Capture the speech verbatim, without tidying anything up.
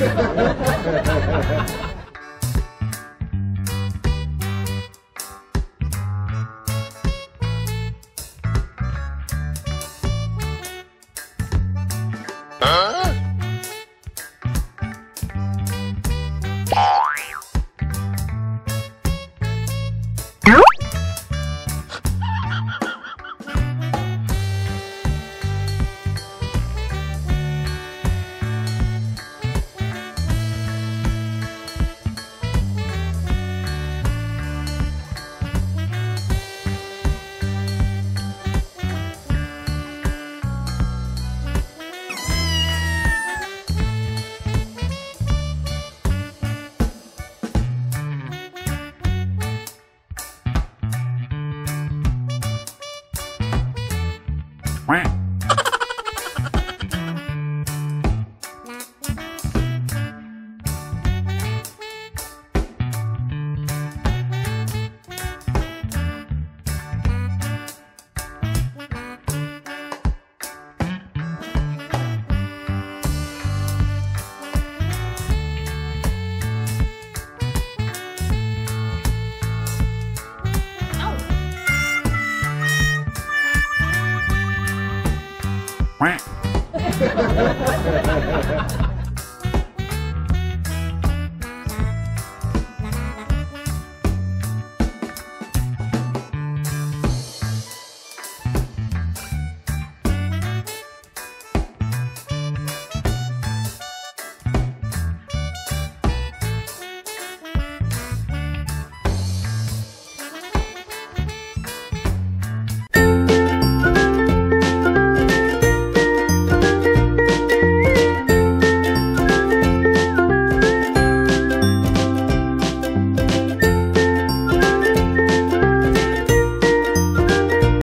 Huh? Quack. Quack.